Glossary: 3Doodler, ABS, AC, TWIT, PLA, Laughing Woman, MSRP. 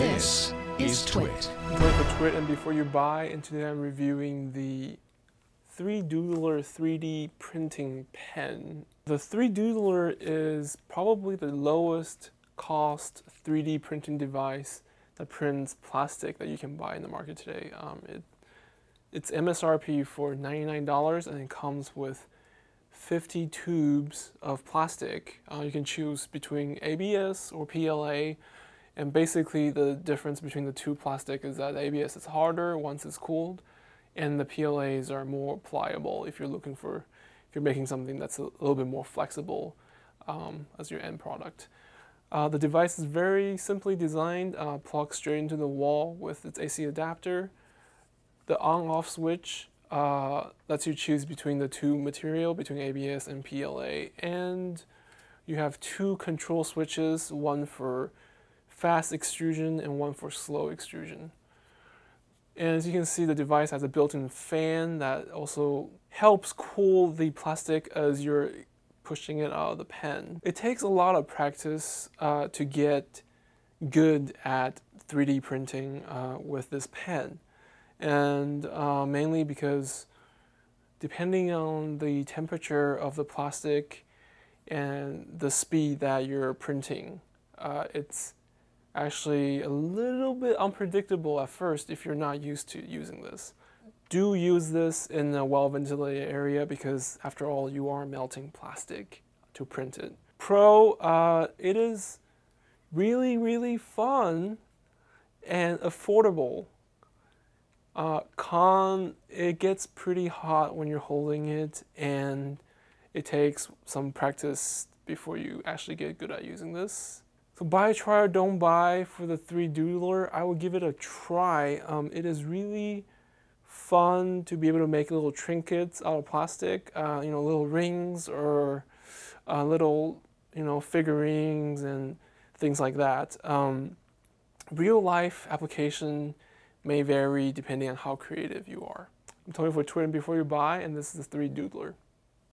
This is TWIT. Enjoy the TWIT, and before you buy, and today I'm reviewing the 3Doodler 3D printing pen. The 3Doodler is probably the lowest cost 3D printing device that prints plastic that you can buy in the market today. It's MSRP for $99, and it comes with 50 tubes of plastic. You can choose between ABS or PLA, and basically the difference between the two plastic is that ABS is harder once it's cooled, and the PLAs are more pliable if you're making something that's a little bit more flexible as your end product. The device is very simply designed, plugs straight into the wall with its AC adapter. The on-off switch lets you choose between the two material, between ABS and PLA, and you have two control switches, one for fast extrusion and one for slow extrusion. And as you can see, the device has a built-in fan that also helps cool the plastic as you're pushing it out of the pen. It takes a lot of practice to get good at 3D printing with this pen. And mainly because depending on the temperature of the plastic and the speed that you're printing, it's actually a little bit unpredictable at first if you're not used to using this. Do use this in a well-ventilated area because, after all, you are melting plastic to print it. Pro, it is really, really fun and affordable. Con, it gets pretty hot when you're holding it, and it takes some practice before you actually get good at using this. So buy, try, or don't buy for the 3Doodler. I would give it a try. It is really fun to be able to make little trinkets out of plastic, little rings or little, figurines and things like that. Real life application may vary depending on how creative you are. I'm Tony for TWIT, and before you buy, and this is the 3Doodler.